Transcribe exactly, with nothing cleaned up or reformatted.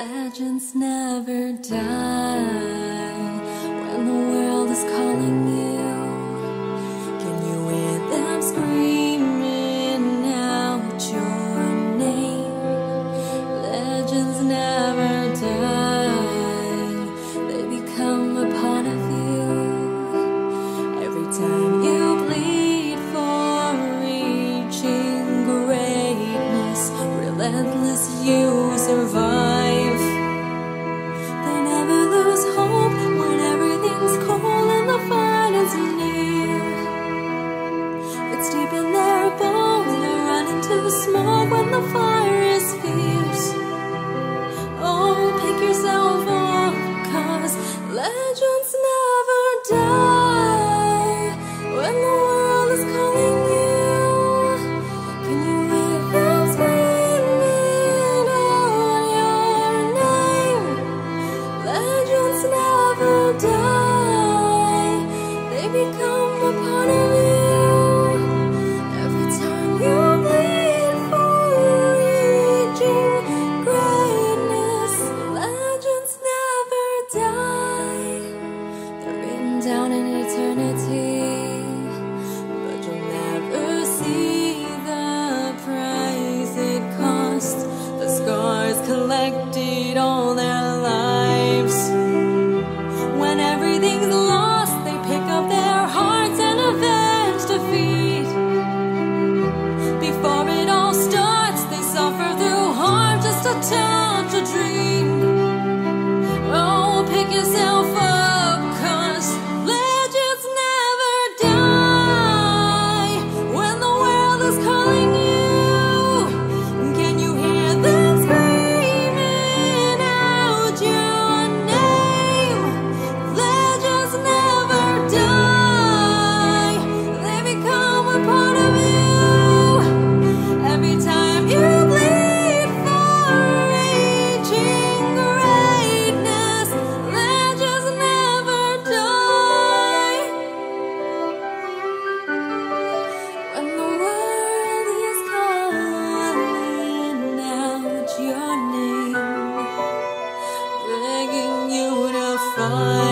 Legends never die. When the world is calling you, can you hear them screaming out your name? Legends never die. They become a part of you. Every time you plead for reaching greatness, relentless you survive. Smoke when the fire is fierce. Oh, pick yourself up, 'cause legends never die. When the world is calling you, can you hear them screaming out your name? Legends never die. They become a part of you. Down in eternity, but you'll never see the price it cost. The scars collected all their lives. When everything's lost, they pick up their hearts and avenge defeat. Before it all starts, they suffer through harm just to touch a dream. Oh, pick yourself up. Bye.